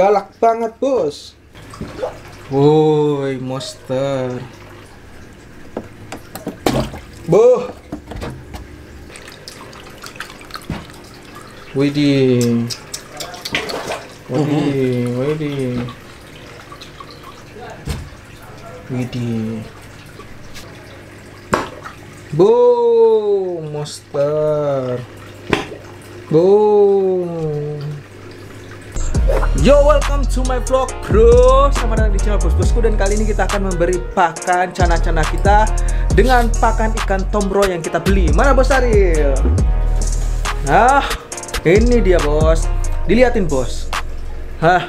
galak banget, bos. Woi, monster. Boh. Widih. Widih. Boh, monster. Boh. Yo, welcome to my vlog, bro. Selamat datang di channel bos-bosku, dan kali ini kita akan memberi pakan channa-channa kita dengan pakan ikan tombro yang kita beli. Mana bos Ariel? Nah, ini dia bos. Diliatin bos. Hah,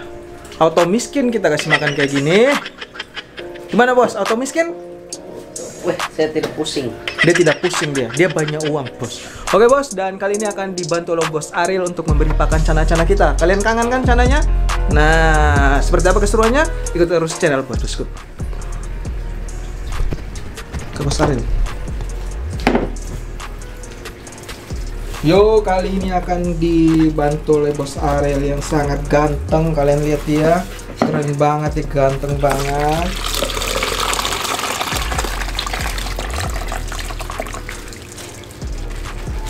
auto miskin kita kasih makan kayak gini. Gimana bos? Auto miskin? Wah, saya tidak pusing. Dia tidak pusing dia. Dia banyak uang bos. Oke bos, dan kali ini akan dibantu oleh bos Ariel untuk memberi pakan channa-channa kita. Kalian kangen kan chananya? Nah, seperti apa keseruannya? Ikut terus channel bosku. Ke bos Ariel. Yo, kali ini akan dibantu oleh bos Ariel yang sangat ganteng. Kalian lihat dia, keren banget ya, ganteng banget.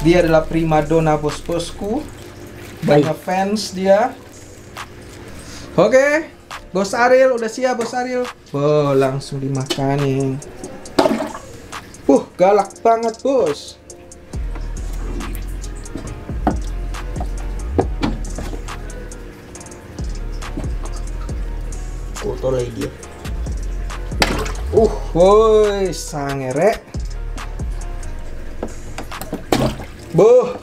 Dia adalah primadona bos-bosku. Banyak fans dia. Oke, bos Ariel udah siap bos Ariel. Wow, langsung dimakanin. Galak banget bos. Kotor lagi dia. Woi, sangerek. Boh,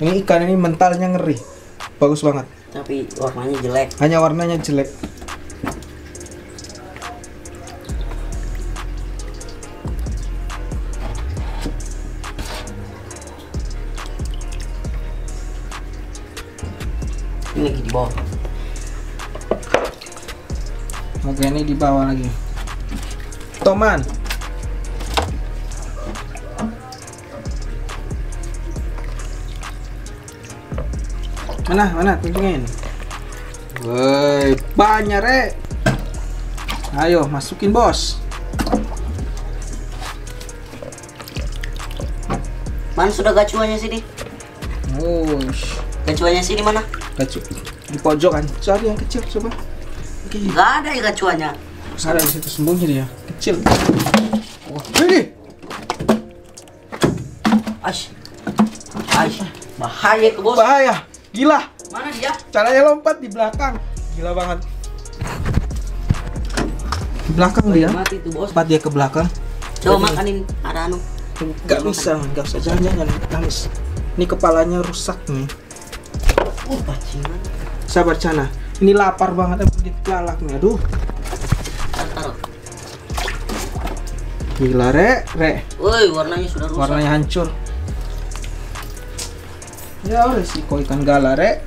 ini ikan ini mentalnya ngeri, bagus banget. Tapi warnanya jelek. Hanya warnanya jelek. Ini lagi di bawah. Oke, ini di bawah lagi. Toman. Mana tunjukin. Woi, banyak rek. Ayo masukin bos. Mana sudah gacuannya sini? Wush. Gacuannya sini mana? Gacu di pojokan. Cari yang kecil coba. Oke. Nggak ada ya gacuannya. Ada di situ sembunyi dia. Kecil. Wah, ini. Ash. Ash. Bahaya ke bos. Bahaya. Gila. Mana dia? Caranya lompat di belakang. Gila banget. Di belakang dia. Mati tuh, bos. Lompat dia ke belakang. Coba makanin ada anu. Enggak bisa, enggak usah jangan nangis. Ini kepalanya rusak nih. Bajingan. Sabar Channa. Ini lapar banget emang dilalak nih. Aduh. Gila, rek. Woi, warnanya sudah rusak. Warnanya hancur. Ya, resiko ikan gala, rek.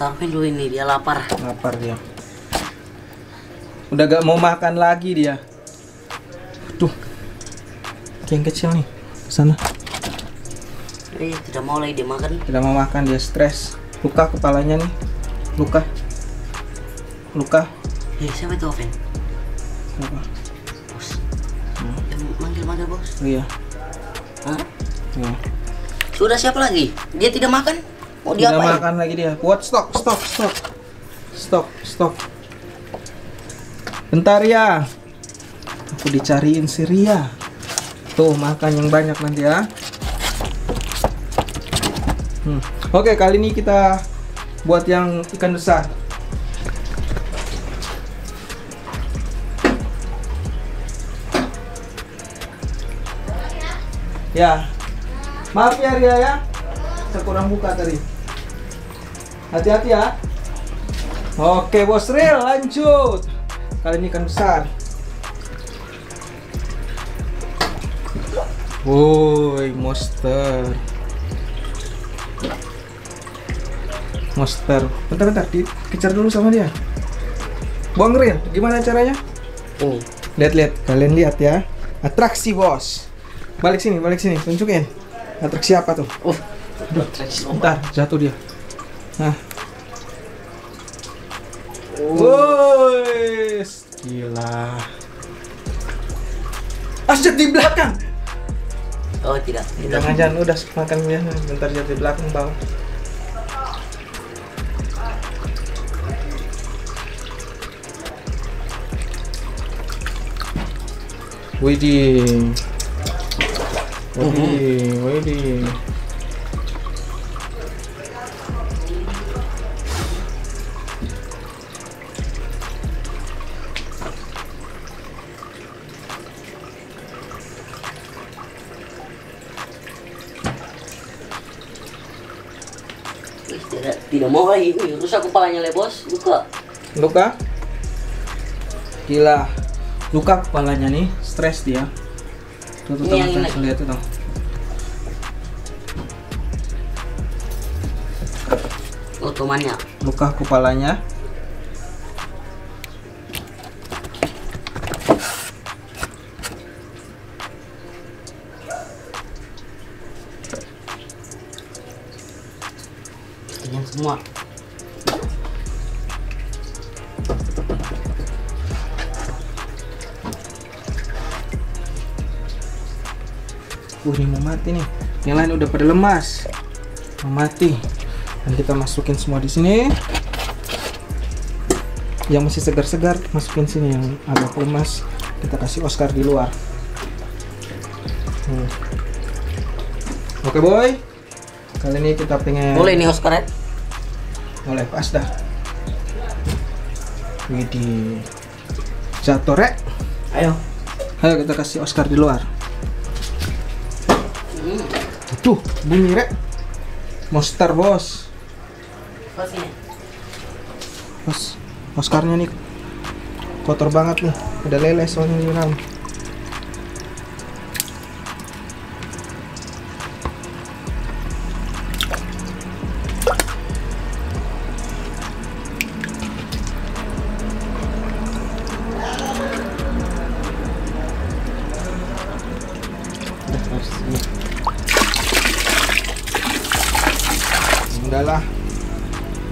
Tapi dulu ini dia lapar. Lapar dia. Udah gak mau makan lagi dia. Aduh. Yang kecil nih, ke sana. Tidak mau lagi dia makan. Tidak mau makan, dia stres. Luka kepalanya nih. Luka. Siapa itu Oven? Kenapa? Bos. Manggil bos. Iya. Hah? Iya. Sudah siapa lagi? Dia tidak makan. Oh, dia tidak makan lagi dia. Buat stop. Bentar ya. Aku dicariin si Ria. Tuh, makan yang banyak nanti ya. Oke, kali ini kita buat yang ikan besar. Ya. Maaf ya Ria ya, saya kurang buka tadi. Hati-hati ya. Oke bos Riel, lanjut. Kali ini ikan besar. Woi, monster. Bentar, dikejar dulu sama dia. Bang Riel, gimana caranya? Oh, lihat-lihat, kalian lihat ya. Atraksi bos. Balik sini, tunjukin. Atraksi apa tuh? Udah, bentar, jatuh dia. Nah. Woi, gila. Asyik di belakang. Oh, tidak. Jangan-jangan udah makan ya. Bentar jatuh di belakang, Bang. Widih. Widih, widih. Tidak mau lagi, rusak kepalanya le bos, luka. Luka? Gila, luka kepalanya nih, stres dia. Tuh teman-teman lihat tuh. Oh temannya. Luka kepalanya. Semua ini mau mati nih, yang lain udah pada lemas mau mati. Dan kita masukin semua di sini, yang masih segar-segar masukin sini, yang agak lemas kita kasih Oscar di luar. Oke boy, kali ini kita pengen boleh nih Oscar ya? Mulai pas dah. Widih. Jatuh rek. Ayo. Ayo kita kasih Oscar di luar. Tuh, bunyi rek. Monster bos. Bos ini. Bos, Oscarnya nih kotor banget nih. Udah leleh soalnya diram. Udahlah,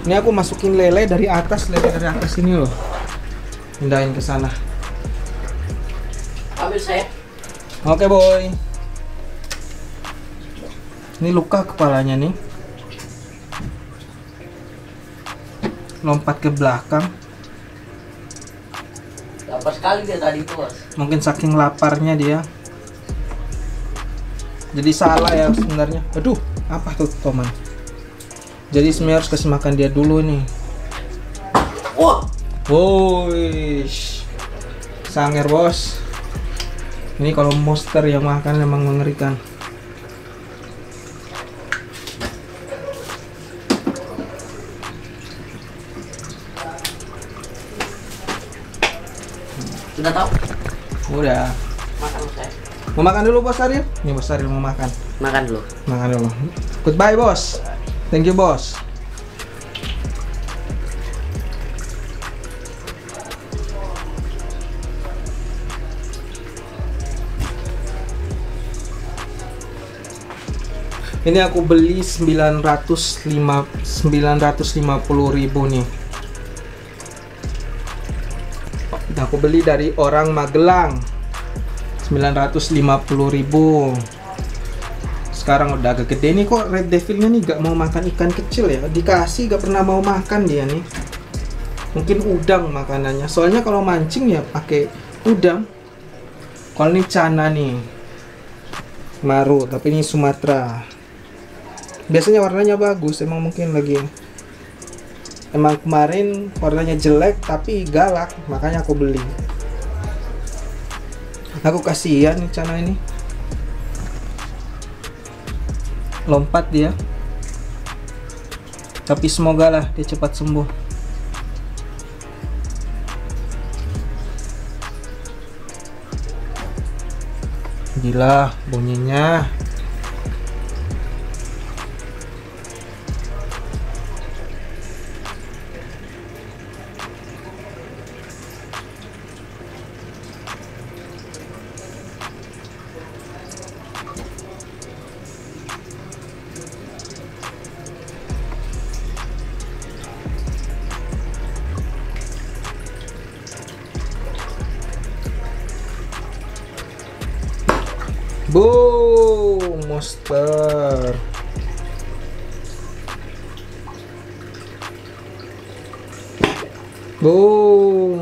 ini aku masukin lele dari atas ini loh, pindahin ke sana. Ambil saya. Oke boy, ini luka kepalanya nih, lompat ke belakang. Lapar sekali dia tadi bos. Mungkin saking laparnya dia. Jadi salah ya sebenarnya. Aduh, apa tuh toman? Jadi sebenarnya harus kasih makan dia dulu nih. Wah, woi, sangar bos. Ini kalau monster yang makan memang mengerikan. Sudah tahu? Udah. Mau makan dulu bos Ariel? Nih bos Ariel mau makan. Makan dulu. Makan dulu. Goodbye bos. Thank you bos. Ini aku beli 950.000 nih. Aku beli dari orang Magelang. 950.000. Sekarang udah agak gede nih kok Red Devilnya nih gak mau makan ikan kecil ya. Dikasih gak pernah mau makan dia nih. Mungkin udang makanannya. Soalnya kalau mancing ya pakai udang. Kalau ini Channa nih. Maru, tapi ini Sumatera. Biasanya warnanya bagus, emang mungkin lagi. Emang kemarin warnanya jelek tapi galak, makanya aku beli. Aku kasihan nih Channa ini. Lompat dia. Tapi semoga lah dia cepat sembuh. Gila bunyinya. Boom, monster. Boom.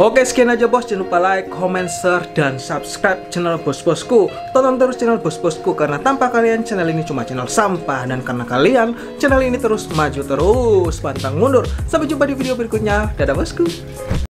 Oke, sekian aja bos, jangan lupa like, comment, share, dan subscribe channel bos-bosku. Tonton terus channel bos-bosku, karena tanpa kalian channel ini cuma channel sampah. Dan karena kalian, channel ini terus maju terus, pantang mundur. Sampai jumpa di video berikutnya, dadah bosku.